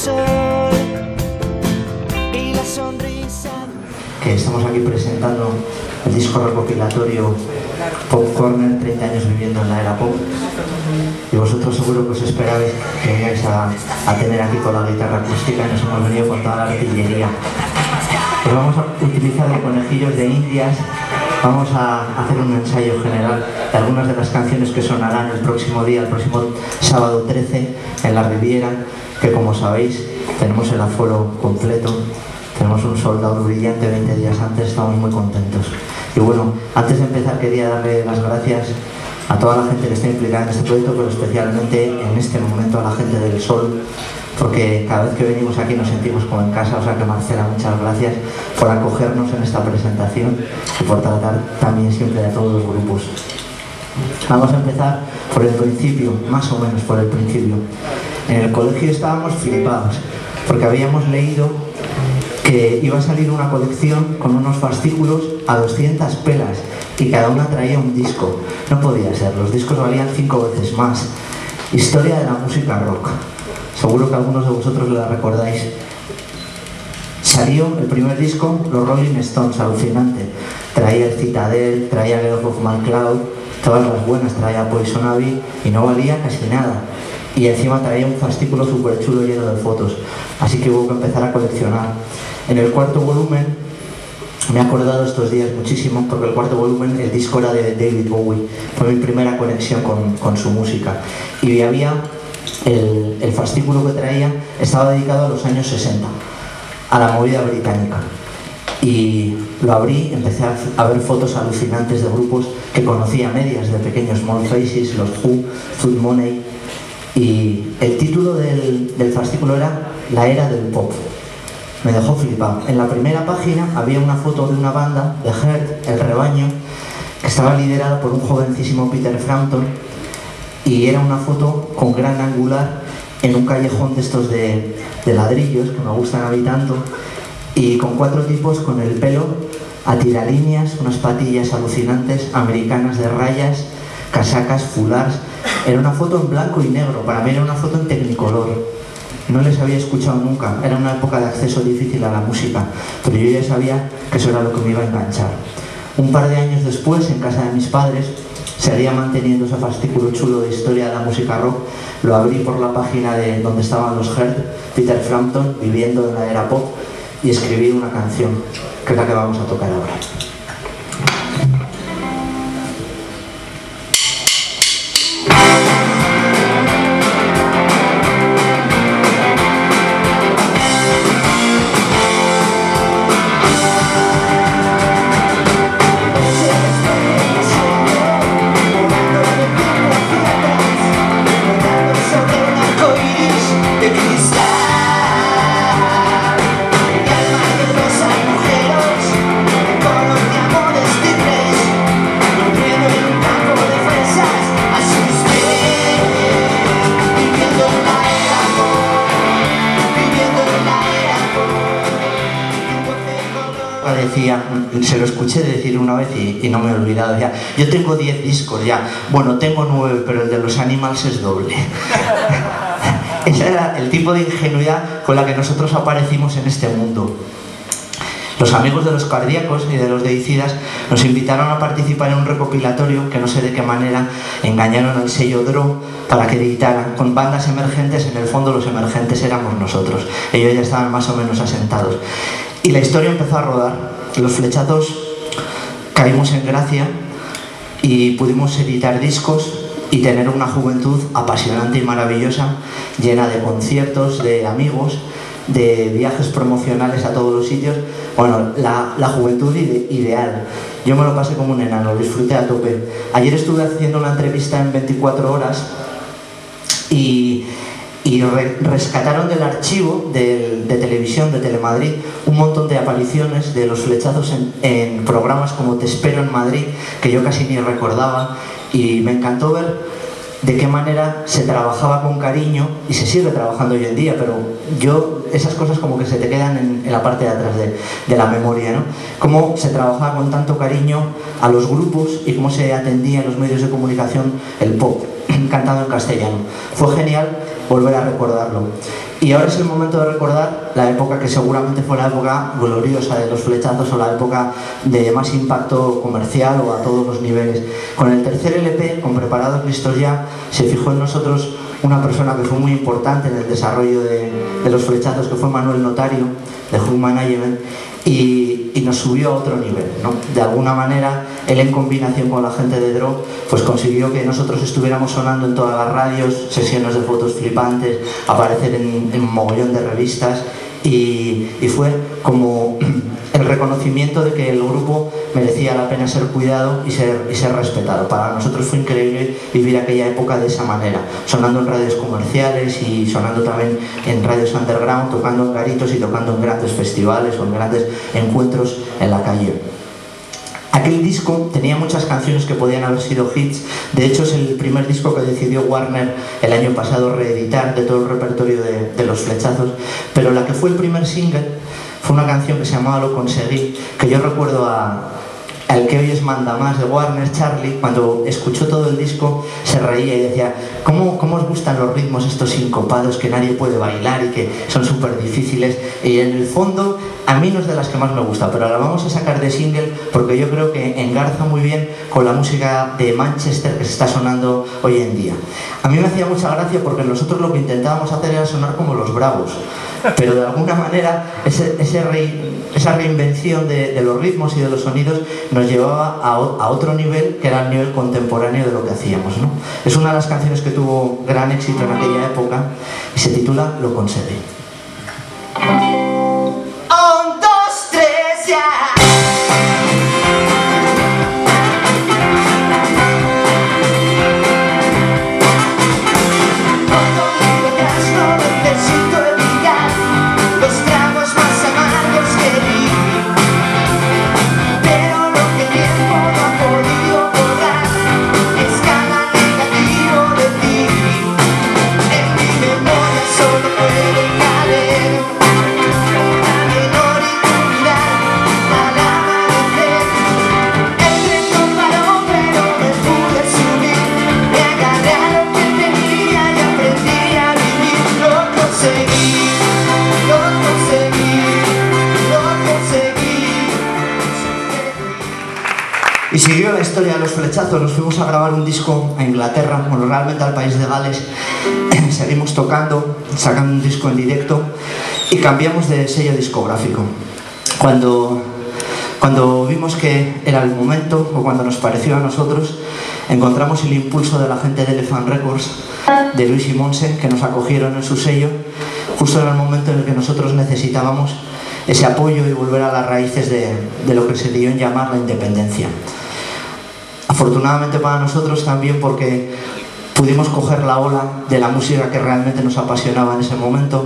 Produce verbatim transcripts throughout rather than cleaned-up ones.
sol y la sonrisa. Estamos aquí presentando el disco recopilatorio Pop Corner, treinta años viviendo en la era pop. Y vosotros seguro que os esperabais que veníais a, a tener aquí con la guitarra acústica y nos hemos venido con toda la artillería. Pues vamos a utilizar de conejillos de indias, vamos a hacer un ensayo general de algunas de las canciones que sonarán el próximo día, el próximo sábado trece, en La Riviera, que como sabéis tenemos el aforo completo. Tenemos un soldado brillante veinte días antes, estamos muy contentos. Y bueno, antes de empezar quería darle las gracias a toda la gente que está implicada en este proyecto, pero especialmente en este momento a la gente del Sol, porque cada vez que venimos aquí nos sentimos como en casa. O sea que Marcela, muchas gracias por acogernos en esta presentación y por tratar también siempre a todos los grupos. Vamos a empezar por el principio, más o menos por el principio. En el colegio estábamos flipados, porque habíamos leído que iba a salir una colección con unos fascículos a doscientas pelas y cada una traía un disco. No podía ser, los discos valían cinco veces más. Historia de la música rock. Seguro que algunos de vosotros la recordáis. Salió el primer disco, los Rolling Stones, alucinante. Traía el Citadel, traía el Hook Management, todas las buenas, traía Poison Ivy y no valía casi nada. Y encima traía un fascículo súper chulo lleno de fotos. Así que hubo que empezar a coleccionar. En el cuarto volumen, me he acordado estos días muchísimo, porque el cuarto volumen, el disco era de David Bowie, fue mi primera conexión con, con su música. Y había, el, el fascículo que traía estaba dedicado a los años sesenta, a la movida británica. Y lo abrí, empecé a ver fotos alucinantes de grupos que conocía medias, de pequeños Small Faces, los Who, Zoot Money. Y el título del, del fascículo era La Era del Pop. Me dejó flipado. En la primera página había una foto de una banda, de Herd, El Rebaño, que estaba liderada por un jovencísimo Peter Frampton, y era una foto con gran angular en un callejón de estos de, de ladrillos, que me gustan a mí tanto, y con cuatro tipos con el pelo a tiralíneas, unas patillas alucinantes, americanas de rayas, casacas, fulars. Era una foto en blanco y negro, para mí era una foto en tecnicolor. No les había escuchado nunca, era una época de acceso difícil a la música, pero yo ya sabía que eso era lo que me iba a enganchar. Un par de años después, en casa de mis padres, seguía manteniendo ese fascículo chulo de historia de la música rock. Lo abrí por la página de donde estaban los Herd, Peter Frampton, viviendo en la era pop, y escribí una canción, que es la que vamos a tocar ahora. Se lo escuché decir una vez y, y no me he olvidado ya. Yo tengo diez discos ya. Bueno, tengo nueve, pero el de los Animals es doble. Ese era el tipo de ingenuidad con la que nosotros aparecimos en este mundo. Los amigos de los cardíacos y de los deicidas nos invitaron a participar en un recopilatorio que no sé de qué manera engañaron al sello D R O para que editaran con bandas emergentes. En el fondo los emergentes éramos nosotros. Ellos ya estaban más o menos asentados. Y la historia empezó a rodar. Los Flechazos caímos en gracia y pudimos editar discos y tener una juventud apasionante y maravillosa, llena de conciertos, de amigos, de viajes promocionales a todos los sitios. Bueno, la, la juventud ide- ideal. Yo me lo pasé como un enano, lo disfruté a tope. Ayer estuve haciendo una entrevista en veinticuatro horas y... y re rescataron del archivo de, de televisión, de Telemadrid, un montón de apariciones de los Flechazos en, en programas como Te Espero en Madrid, que yo casi ni recordaba, y me encantó ver de qué manera se trabajaba con cariño, y se sigue trabajando hoy en día, pero yo, esas cosas como que se te quedan en, en la parte de atrás de, de la memoria, ¿no? Cómo se trabajaba con tanto cariño a los grupos y cómo se atendía en los medios de comunicación el pop, cantado en castellano. Fue genial volver a recordarlo. Y ahora es el momento de recordar la época que seguramente fue la época gloriosa de Los Flechazos o la época de más impacto comercial o a todos los niveles. Con el tercer L P, con Preparados Listos Ya, se fijó en nosotros una persona que fue muy importante en el desarrollo de, de Los Flechazos, que fue Manuel Notario, de Hook Management, y, y nos subió a otro nivel, ¿no? De alguna manera, él en combinación con la gente de D R O, pues consiguió que nosotros estuviéramos sonando en todas las radios, sesiones de fotos flipantes, aparecer en, en un mogollón de revistas, y, y fue como el reconocimiento de que el grupo merecía la pena ser cuidado y ser, y ser respetado. Para nosotros fue increíble vivir aquella época de esa manera, sonando en radios comerciales y sonando también en radios underground, tocando en garitos y tocando en grandes festivales o en grandes encuentros en la calle. Aquel disco tenía muchas canciones que podían haber sido hits. De hecho, es el primer disco que decidió Warner el año pasado reeditar de todo el repertorio de, de Los Flechazos, pero la que fue el primer single fue una canción que se llamaba Lo Conseguí, que yo recuerdo a... al que hoy es mandamás de Warner, Charlie, cuando escuchó todo el disco se reía y decía ¿Cómo, cómo os gustan los ritmos estos sincopados que nadie puede bailar y que son súper difíciles? Y en el fondo a mí no es de las que más me gusta, pero la vamos a sacar de single porque yo creo que engarza muy bien con la música de Manchester que se está sonando hoy en día. A mí me hacía mucha gracia porque nosotros lo que intentábamos hacer era sonar como los Bravos, pero de alguna manera ese, ese rey... esa reinvención de, de los ritmos y de los sonidos nos llevaba a, o, a otro nivel que era el nivel contemporáneo de lo que hacíamos, ¿no? Es una de las canciones que tuvo gran éxito en aquella época y se titula Lo Conseguí. Un, dos, tres, ya. Siguió la historia de Los Flechazos, nos fuimos a grabar un disco a Inglaterra, bueno, realmente al país de Gales, seguimos tocando, sacando un disco en directo y cambiamos de sello discográfico. Cuando, cuando vimos que era el momento, o cuando nos pareció a nosotros, encontramos el impulso de la gente de Elefant Records, de Luis y Monse, que nos acogieron en su sello, justo en el momento en el que nosotros necesitábamos ese apoyo y volver a las raíces de, de lo que se dio en llamar la independencia. Afortunadamente para nosotros también, porque pudimos coger la ola de la música que realmente nos apasionaba en ese momento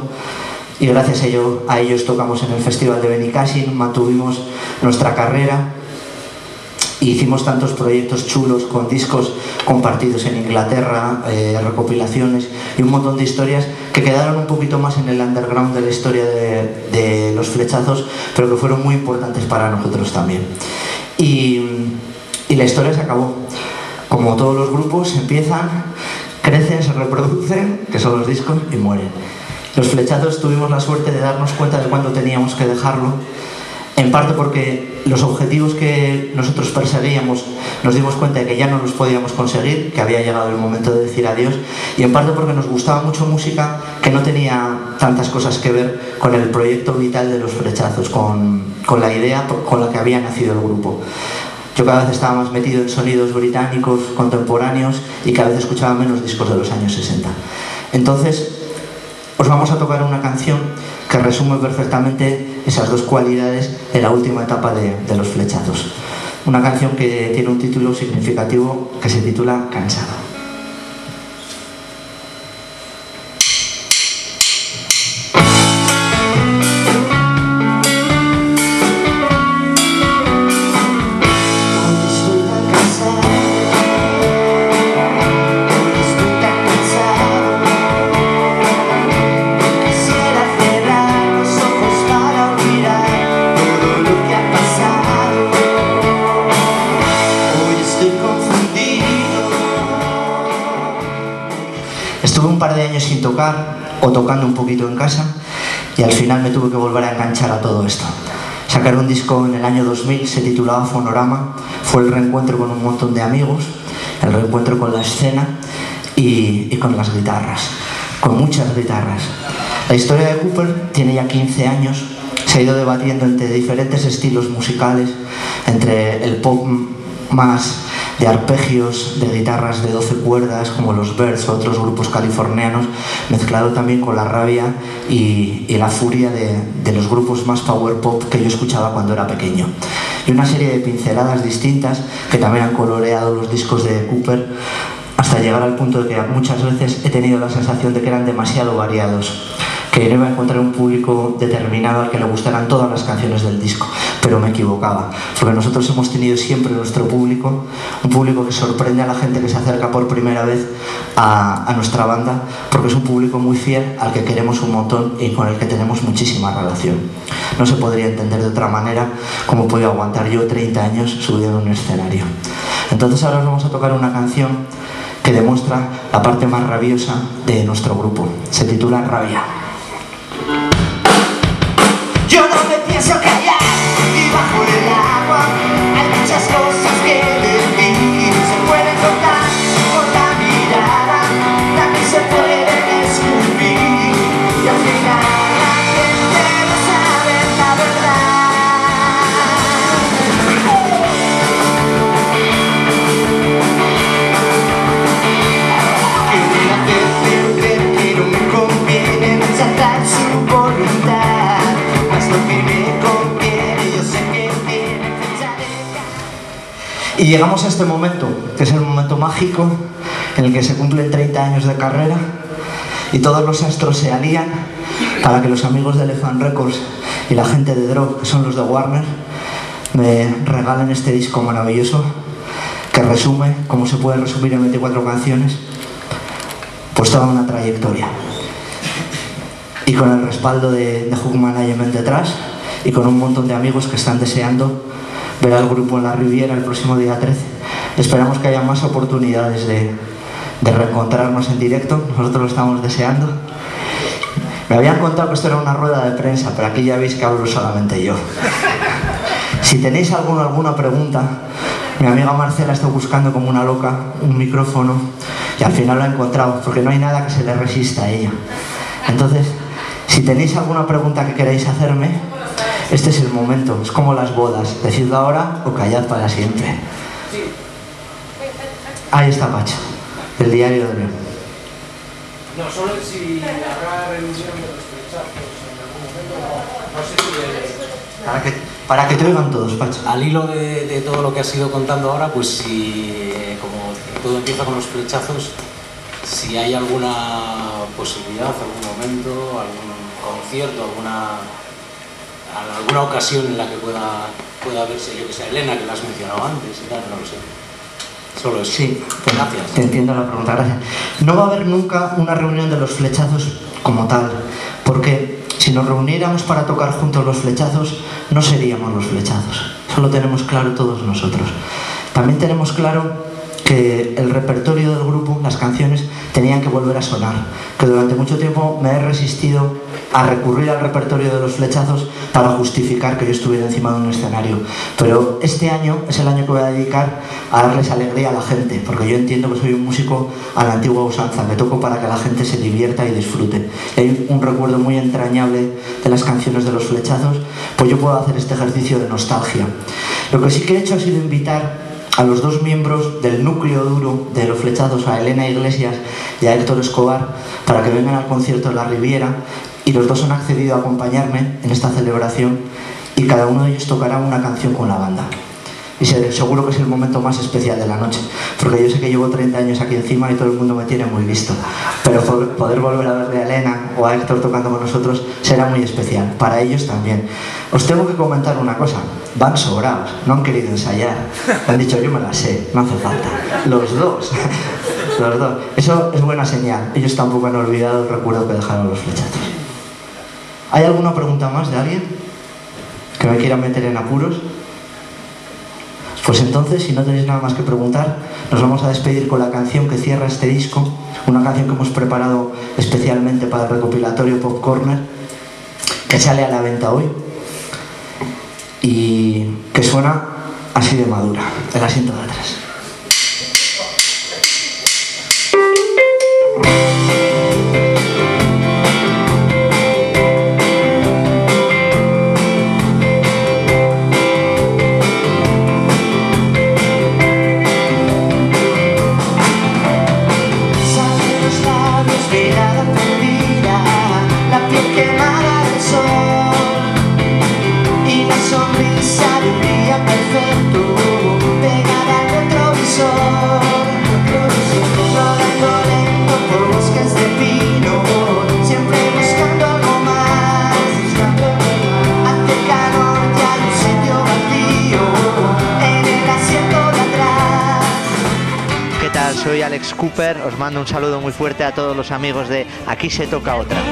y gracias a, ello, a ellos tocamos en el Festival de Benicassim, mantuvimos nuestra carrera e hicimos tantos proyectos chulos con discos compartidos en Inglaterra, eh, recopilaciones y un montón de historias que quedaron un poquito más en el underground de la historia de, de Los Flechazos, pero que fueron muy importantes para nosotros también. Y... Y la historia se acabó. Como todos los grupos, empiezan, crecen, se reproducen, que son los discos, y mueren. Los Flechazos tuvimos la suerte de darnos cuenta de cuándo teníamos que dejarlo, en parte porque los objetivos que nosotros perseguíamos nos dimos cuenta de que ya no los podíamos conseguir, que había llegado el momento de decir adiós, y en parte porque nos gustaba mucho música que no tenía tantas cosas que ver con el proyecto vital de Los Flechazos, con, con la idea con la que había nacido el grupo. Yo cada vez estaba más metido en sonidos británicos, contemporáneos, y cada vez escuchaba menos discos de los años sesenta. Entonces, os vamos a tocar una canción que resume perfectamente esas dos cualidades de la última etapa de, de Los Flechazos. Una canción que tiene un título significativo que se titula Cansado. Estoy confundido. Estuve un par de años sin tocar o tocando un poquito en casa y al final me tuve que volver a enganchar a todo esto. Sacar un disco en el año dos mil, se titulaba Fonorama, fue el reencuentro con un montón de amigos, el reencuentro con la escena y, y con las guitarras, con muchas guitarras. La historia de Cooper tiene ya quince años, se ha ido debatiendo entre diferentes estilos musicales, entre el pop más de arpegios, de guitarras de doce cuerdas como los Birds o otros grupos californianos, mezclado también con la rabia y, y la furia de, de los grupos más power pop que yo escuchaba cuando era pequeño. Y una serie de pinceladas distintas que también han coloreado los discos de Cooper hasta llegar al punto de que muchas veces he tenido la sensación de que eran demasiado variados, que no iba a encontrar un público determinado al que le gustaran todas las canciones del disco, pero me equivocaba, porque nosotros hemos tenido siempre nuestro público, un público que sorprende a la gente que se acerca por primera vez a, a nuestra banda, porque es un público muy fiel al que queremos un montón y con el que tenemos muchísima relación. No se podría entender de otra manera cómo podía aguantar yo treinta años subido en un escenario. Entonces ahora os vamos a tocar una canción que demuestra la parte más rabiosa de nuestro grupo, se titula Rabia. Yo no me pienso callar, y bajo el agua hay muchas cosas que de mí se pueden contar con la mirada, también se pueden descubrir y al final la gente no sabe la verdad. El de hacerme creer que no me conviene desatar su voluntad. Y llegamos a este momento, que es el momento mágico en el que se cumplen treinta años de carrera y todos los astros se alían para que los amigos de Elefant Records y la gente de D R O, que son los de Warner, me regalen este disco maravilloso que resume, como se puede resumir en veinticuatro canciones, pues toda una trayectoria. Y con el respaldo de, de Hook Management detrás y con un montón de amigos que están deseando ver al grupo en La Riviera el próximo día trece. Esperamos que haya más oportunidades de, de reencontrarnos en directo, nosotros lo estamos deseando. Me habían contado que esto era una rueda de prensa, pero aquí ya veis que hablo solamente yo. Si tenéis alguna, alguna pregunta, mi amiga Marcela está buscando como una loca un micrófono y al final lo ha encontrado, porque no hay nada que se le resista a ella. Entonces, si tenéis alguna pregunta que queráis hacerme, este es el momento, es como las bodas, decidlo ahora o callad para siempre. Ahí está Pacho, del diario de León. No, solo si habrá reunión de los Flechazos en algún momento, no sé si... De... Para, que, para que te oigan todos, Pacho. Al hilo de, de todo lo que has ido contando ahora, pues si como todo empieza con los Flechazos, si hay alguna posibilidad, algún momento, algún concierto, alguna, alguna ocasión en la que pueda, pueda verse, yo que sé, Elena, que la has mencionado antes y tal, no lo sé. Solo eso. Sí, pues gracias. Te entiendo la pregunta, gracias. No va a haber nunca una reunión de los Flechazos como tal, porque si nos reuniéramos para tocar juntos los Flechazos, no seríamos los Flechazos. Eso lo tenemos claro todos nosotros. También tenemos claro que el repertorio del grupo, las canciones, tenían que volver a sonar, que durante mucho tiempo me he resistido a recurrir al repertorio de los Flechazos para justificar que yo estuviera encima de un escenario, pero este año es el año que voy a dedicar a darles alegría a la gente, porque yo entiendo que soy un músico a la antigua usanza, que toco para que la gente se divierta y disfrute. Hay un recuerdo muy entrañable de las canciones de los Flechazos, pues yo puedo hacer este ejercicio de nostalgia. Lo que sí que he hecho ha sido invitar a los dos miembros del núcleo duro de los Flechazos, a Elena Iglesias y a Héctor Escobar, para que vengan al concierto de La Riviera, y los dos han accedido a acompañarme en esta celebración y cada uno de ellos tocará una canción con la banda. Y seguro que es el momento más especial de la noche, porque yo sé que llevo treinta años aquí encima y todo el mundo me tiene muy visto, pero poder volver a verle a Elena o a Héctor tocando con nosotros será muy especial, para ellos también. Os tengo que comentar una cosa, van sobrados, no han querido ensayar, han dicho yo me la sé, no hace falta, los dos, los dos. Eso es buena señal, ellos tampoco han olvidado el recuerdo que dejaron los Flechazos. ¿Hay alguna pregunta más de alguien que me quiera meter en apuros? Pues entonces, si no tenéis nada más que preguntar, nos vamos a despedir con la canción que cierra este disco, una canción que hemos preparado especialmente para el recopilatorio Pop Corner, que sale a la venta hoy y que suena así de madura, el asiento de atrás. Soy Alex Cooper, os mando un saludo muy fuerte a todos los amigos de Aquí se toca otra.